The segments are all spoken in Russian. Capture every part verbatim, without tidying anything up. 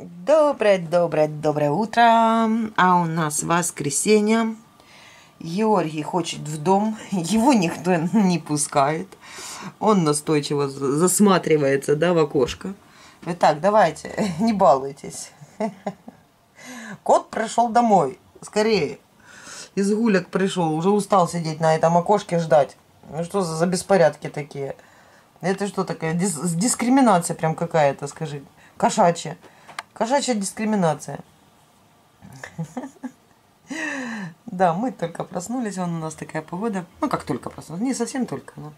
Доброе-доброе-доброе утро. А у нас воскресенье. Георгий хочет в дом. Его никто не пускает. Он настойчиво засматривается, да, в окошко. Вы так, давайте, не балуйтесь. Кот пришел домой. Скорее. Из гулек пришел. Уже устал сидеть на этом окошке, ждать. Ну что за беспорядки такие? Это что такое? Дис- дискриминация прям какая-то, скажи. Кошачья. Кошачья дискриминация. Да, мы только проснулись, вон у нас такая погода. Ну, как только проснулись, не совсем только, но...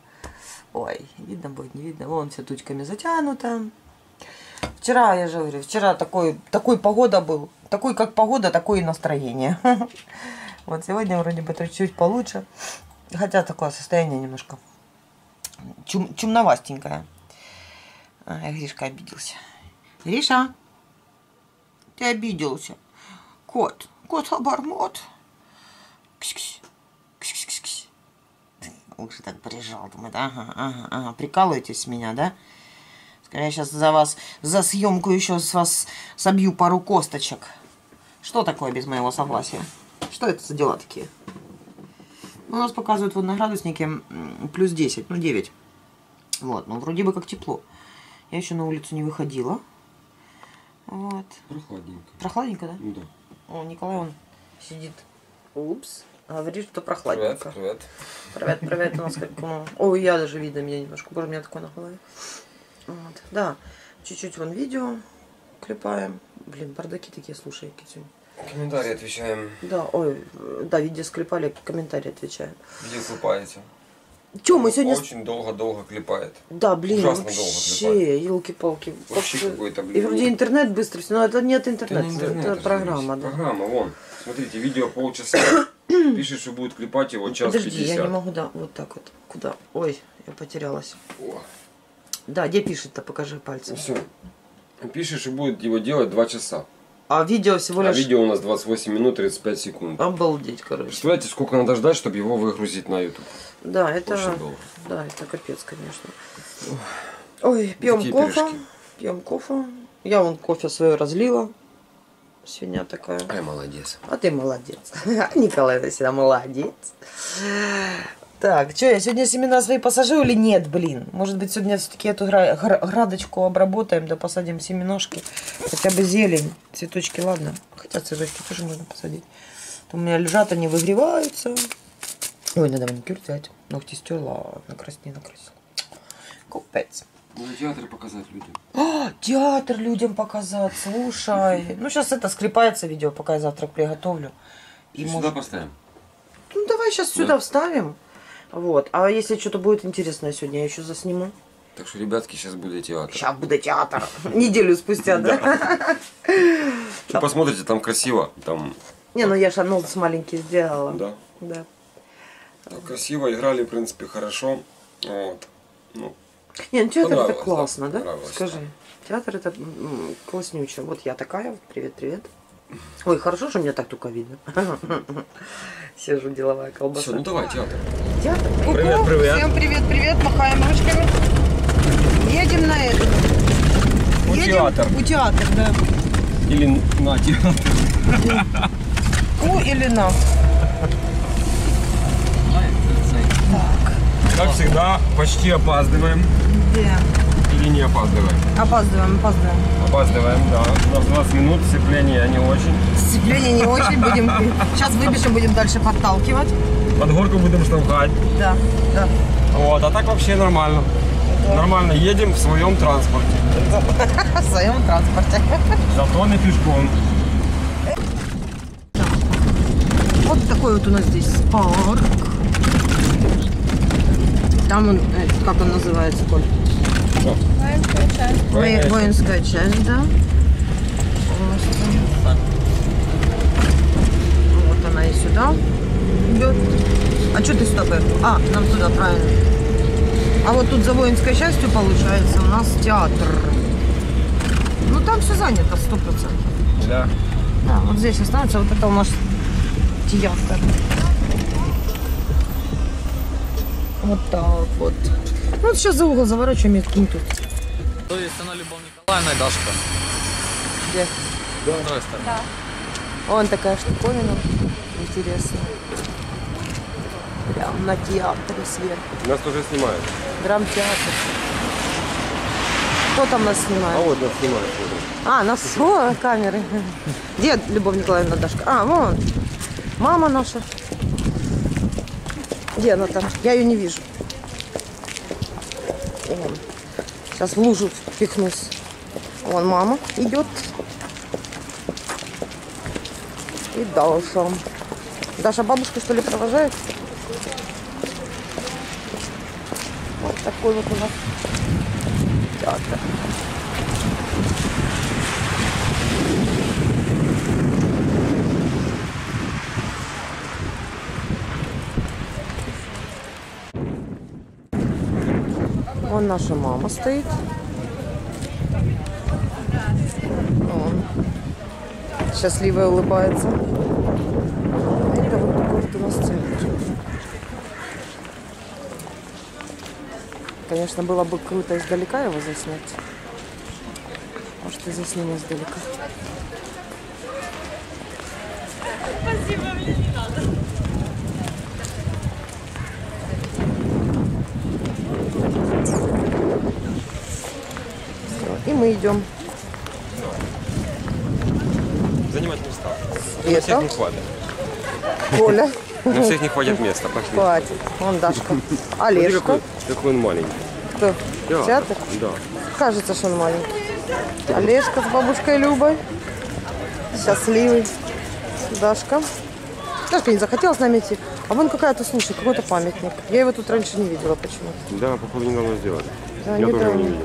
Ой, видно будет, не видно. Вон все тучками затянуто. Вчера, я же говорю, вчера такой, такой погода был. Такой, как погода, такое и настроение. Вот сегодня вроде бы чуть-чуть получше. Хотя такое состояние немножко чум чумновастенькое. А, Гришка обиделся. Гриша! Ты обиделся. Кот. Кот-обормот. Кс-кс. Кс-кс-кс-кс. Лучше так прижал. Думает, ага, ага, ага. Прикалываетесь с меня, да? Скорее, я сейчас за вас, за съемку еще с вас собью пару косточек. Что такое без моего согласия? Что это за дела такие? У нас показывают вот на градуснике плюс десять, ну девять. Вот, ну вроде бы как тепло. Я еще на улицу не выходила. Вот. Прохладненько. Прохладненько, да? Ну, да. О, Николай, он сидит. Упс. Говорит, что прохладненько. Привет, привет. Привет, привет. У нас как... Ой, я даже видно меня немножко. Боже, у меня такое на голове. Вот. Да. Чуть-чуть вон видео клепаем. Блин, бардаки такие, слушай, Китю. Комментарии отвечаем. Да, ой, да, видео склепали, комментарии отвечаем. Видео клепаете. Че, мы сегодня... Очень долго-долго клепает. Да, блин, ужасно вообще, елки-палки. Вообще какой-то, блин. И вроде интернет быстро, но это нет интернет, это, не интернет, это, это программа. Да. Программа, вон. Смотрите, видео полчаса. Пишет, что будет клепать его час Подожди, пятьдесят. Я не могу, да, вот так вот. Куда? Ой, я потерялась. О. Да, где пишет-то, покажи пальцем. Все. Пишет, что будет его делать два часа. А видео всего лишь... А видео у нас двадцать восемь минут тридцать пять секунд. Обалдеть, короче. Представляете, сколько надо ждать, чтобы его выгрузить на YouTube? Да, это... Очень долго. Да, это капец, конечно. Ой, пьем кофе. Пьем кофе. Я вон кофе свое разлила. Свинья такая. Ай, молодец. А ты молодец. Николай всегда молодец. Так, что, я сегодня семена свои посажу или нет, блин? Может быть, сегодня все-таки эту градочку обработаем, да посадим семеножки. Хотя бы зелень, цветочки, ладно. Хотя цветочки тоже можно посадить. У меня лежат, они выгреваются. Ой, надо маникюр взять. Ногти стерла, накрасить не накрасила. Купец. Надо театр показать людям. А, театр людям показать, слушай. Ну, сейчас это скрепается видео, пока я завтрак приготовлю. И может... сюда поставим? Ну, давай сейчас сюда вставим. Вот. А если что-то будет интересное сегодня, я еще засниму. Так что, ребятки, сейчас будет театр. Сейчас будет театр. Неделю спустя, да? Что посмотрите, там красиво. Не, ну я же анонс маленький сделала. Да. Да. Красиво, играли, в принципе, хорошо. Не, ну театр это классно, да? Скажи. Театр это класснюче. Вот я такая. Привет-привет. Ой, хорошо, что меня так только видно. Сижу, деловая колбаса. Все, ну давай, театр. Театр? Привет-привет. Всем привет-привет, махаем ручками. Едем на этот. У театр. У театр, да. Или на театр. У или на. Как всегда, почти опаздываем. Или не опаздываем? Опаздываем, опаздываем. Опаздываем, да. У нас двадцать минут, сцепление не очень. Сцепление не очень. Будем... Сейчас выбежим, будем дальше подталкивать. Под горку будем штовхать. Да, да. Вот, а так вообще нормально. Да. Нормально, едем в своем транспорте. Да. В своем транспорте. Зато не пешком. Вот такой вот у нас здесь парк. Там он, как он называется, Коль? Воинская часть. Воинская. Воинская часть, да. Вот она и сюда идет. А что ты сюда поехал? А, нам сюда, правильно. А вот тут за воинской частью, получается, у нас театр. Ну там все занято, сто процентов. Да. Да, вот здесь останется, вот это у нас театр. Вот так вот. Вот сейчас за угол заворачиваем и тут. То есть она Люба Николаевна и Дашка. где? Да. Да. Вон такая штуковина. Интересно. Прям на театре сверху. Нас уже снимают. Драмтеатр. Кто там нас снимает? А вот нас снимают. А, нас о, камеры. Где Любовь Николаевна, Дашка? А, вон. Мама наша. Где она там? Я ее не вижу. Вон. Сейчас в лужу впихнусь. Вон мама идет. И Даша. Даша бабушку, что ли, провожает? Вот такой вот у нас театр. Вон наша мама стоит. Вон. Счастливая улыбается. Это вот такой вот у нас театр. Конечно, было бы круто издалека его заснять. Может, и засниму издалека. Спасибо, мне не надо. И мы идем. Занимать места. И на всех не хватит. Коля. На всех не хватит места. Пошли. Хватит. Вон Дашка. Олежка. Какой, какой он маленький. Кто? Театр. Театр? Да. Кажется, что он маленький. Олежка с бабушкой Любой. Счастливый. Дашка. Дашка не захотела с нами идти. А вон какая-то, слушай, какой-то памятник. Я его тут раньше не видела почему-то. Да, походу недавно сделали. Да, я недавно. Тоже не видел.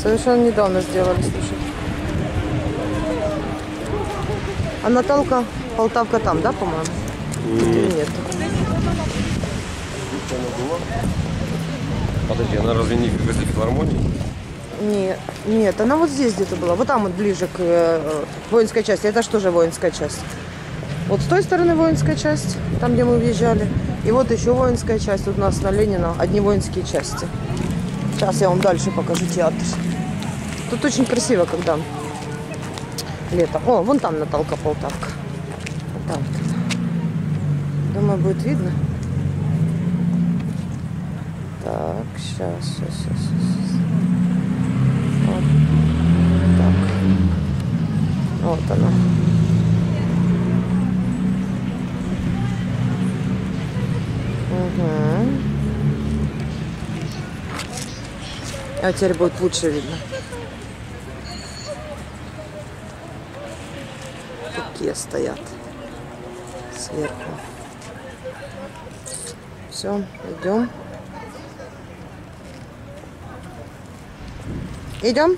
Совершенно недавно сделали, слушай. А Наталка Полтавка там, да, по-моему? Или нет? Подожди, она разве не возле филармонии? Нет, нет, она вот здесь где-то была. Вот там вот ближе к э, воинской части. Это что же воинская часть? Вот с той стороны воинская часть, там, где мы въезжали. И вот еще воинская часть. Тут у нас на Ленина одни воинские части. Сейчас я вам дальше покажу театр. Тут очень красиво, когда лето. О, вон там Наталка Полтавка. Вот там. Думаю, будет видно. Так, сейчас, сейчас, сейчас, сейчас. Вот. Так. Вот она. Угу. А теперь будет лучше видно. Такие стоят сверху. Все, идем. Идем.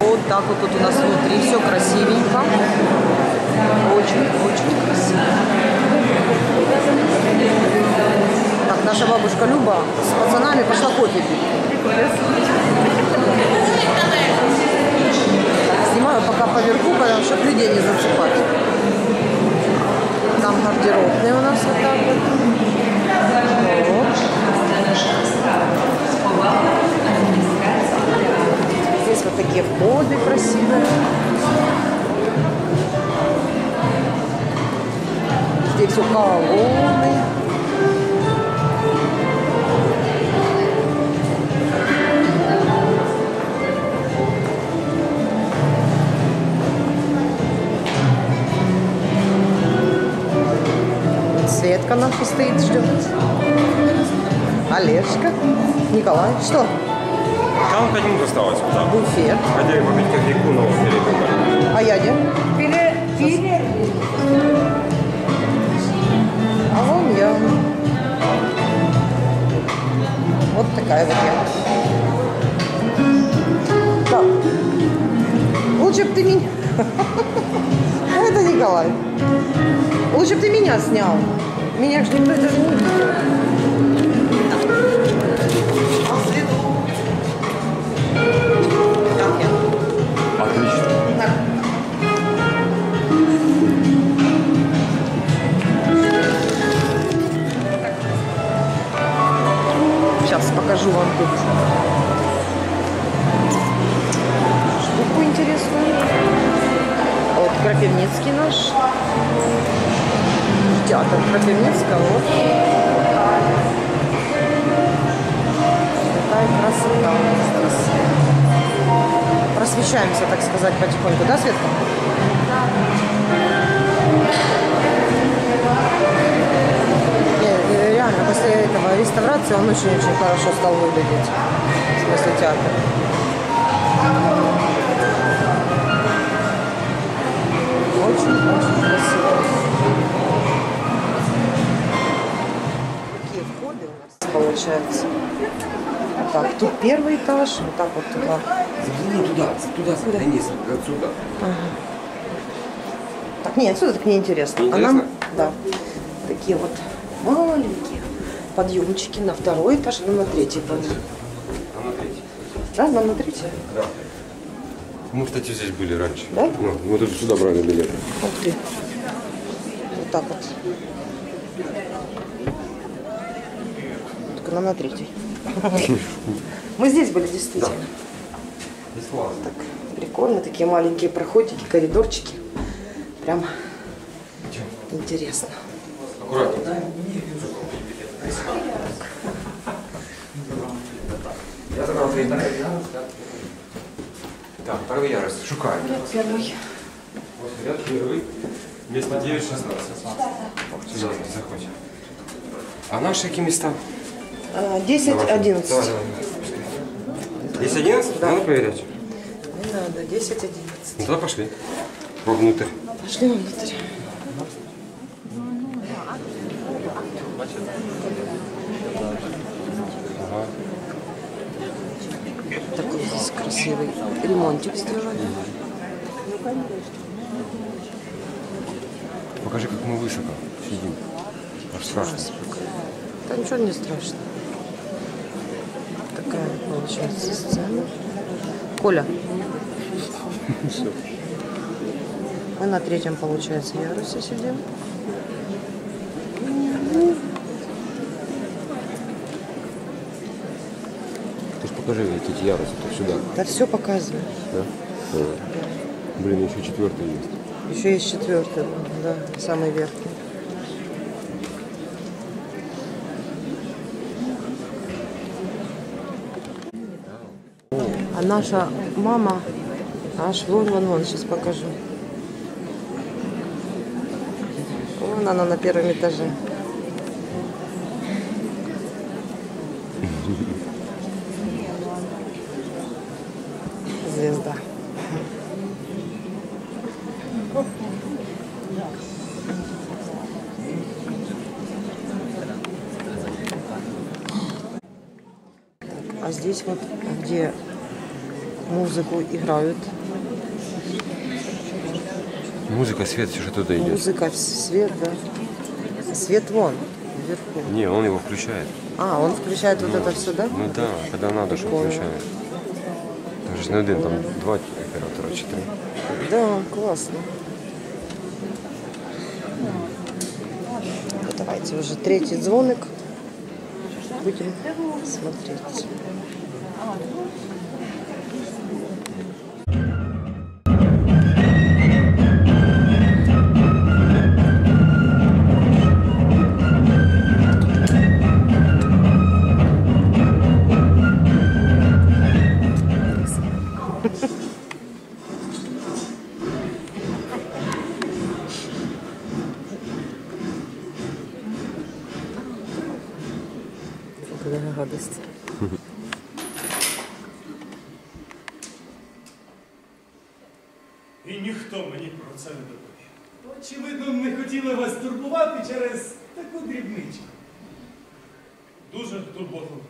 Вот так вот тут у нас внутри все красивенько. Очень-очень красиво. Так, наша бабушка Люба с пацанами пошла кофе пить. Снимаю пока поверху, чтобы людей не зацепать. Там гардеробные у нас вот так вот. Вот. Здесь вот такие входы красивые. Здесь все колонны. Светка наша стоит, ждет. Олежка. Николай. Что? Там хоть минут осталось. Да. Буфет. Хотели попить кофейку, но передумали. А я где? Пере... Пере... А вон я. Вот такая вот я. Так. Лучше бы ты меня... Это Николай. Лучше бы ты меня снял. Меня же никто даже не видел. Отлично. Так. Сейчас покажу вам тут. Кропивницкий наш. Театр Кропивницкого. Вот. Такая красота у нас здесь. Просвещаемся, так сказать, потихоньку. Да, Светка? И реально, после этого реставрации он очень-очень хорошо стал выглядеть. В смысле театра. Очень-очень красиво. Такие входы у нас получаются. Вот так, тут первый этаж, вот так вот туда. Загляни туда, туда, сюда, отсюда. Ага. Так, не, отсюда так неинтересно. Не интересно? А нам, да, такие вот маленькие подъемчики на второй этаж, ну, на третий этаж. Да, нам на третий? Да. Мы, кстати, здесь были раньше. Да? Да. Мы тут сюда брали билеты. Ух ты. Вот так вот. Только нам на третий. Мы здесь были, действительно. Здесь классно. Так, прикольно. Такие маленькие проходики, коридорчики. Прям интересно. Аккуратно. Да? Я забрал три этажа. Так, второй ярость. Шукаем. Первый. Вот ряд первый. Место девять, шестнадцать. Сюда заходим. А наши какие места? десять, одиннадцать. десять, одиннадцать? Надо проверять. Не надо. десять, одиннадцать. Ну тогда пошли. Вовнутрь. Пошли вовнутрь. Такой здесь красивый ремонтик сделали. Покажи, как мы высоко сидим. Аж страшно. Да ничего не страшно. Такая получается сцена. Коля. Мы на третьем, получается, ярусе сидим. Покажи эти ярусы, то сюда. Да все показываю. Да? Да. Блин, еще четвертый есть. Еще есть четвертый, да, самый верхний. А наша мама аж вон, вон, вон, сейчас покажу. Вон она на первом этаже. Звезда. А здесь вот, где музыку играют. Музыка, свет, все же туда идет. Музыка, свет, да. Свет вон, вверху. Не, он его включает. А, он включает ну, вот это все, да? Ну да, когда надо, что включает. Ну, один, там два оператора, четыре. Да, классно. Давайте уже третий звонок. Будем смотреть. Радость. І ніхто мені про це не доповів. Очевидно, не хотіли вас турбувати через таку дрібничку. Дуже турботливо.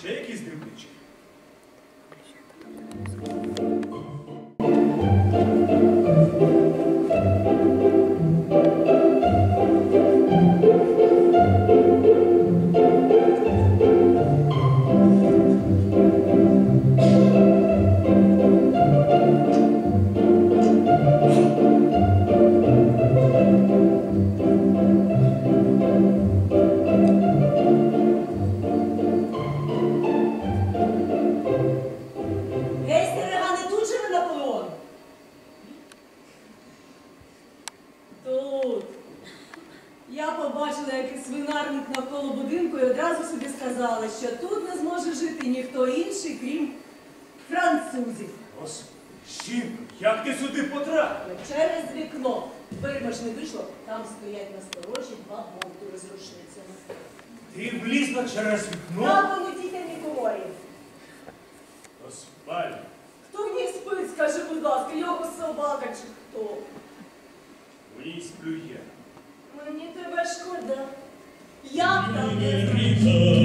Ще якісь дрібнички? тут не зможе жити ніхто інший, крім французів. Господи, як ти сюди потрапила? Через вікно. Дверима ж не вийшло, там стоять насторожі два болтури з рушницями. Ти влізла через вікно? Так, вони тільки Миколаїв. Господи. Хто в ній спить, скажи, будь ласка, його собака чи хто? В ній сплю я. Мені тебе шкода. Як там не зробити?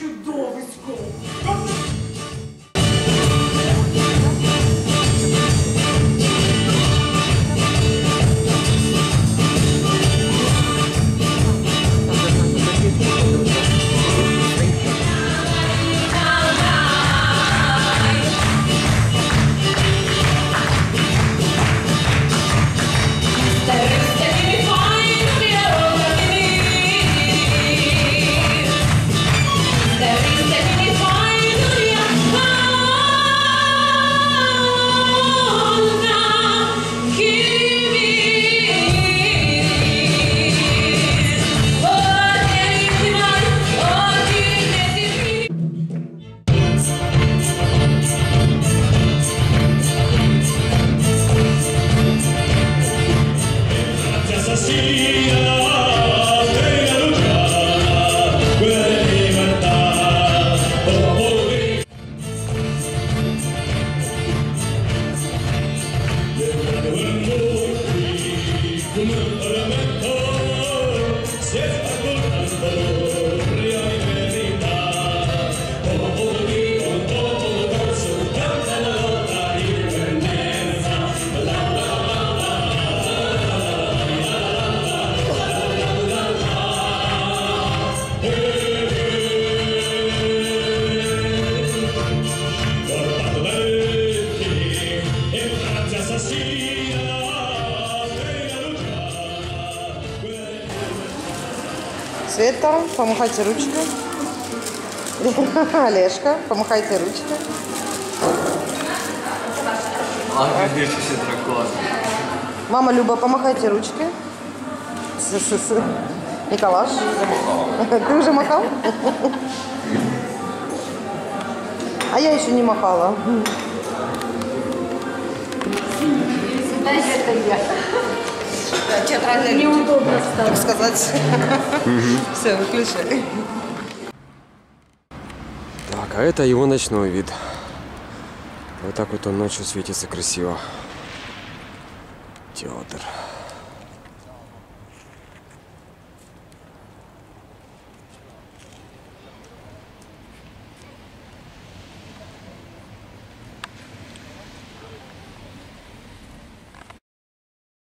Чудовисько! Света, помахайте ручкой. Олежка, помахайте ручкой. А, все драконы. Мама Люба, помахайте ручкой. Николаш. Ты уже махал? А я еще не махала. Это я. Неудобно стало. Так сказать. Угу. Все, выключай. Так, а это его ночной вид. Вот так вот он ночью светится красиво. Теодор.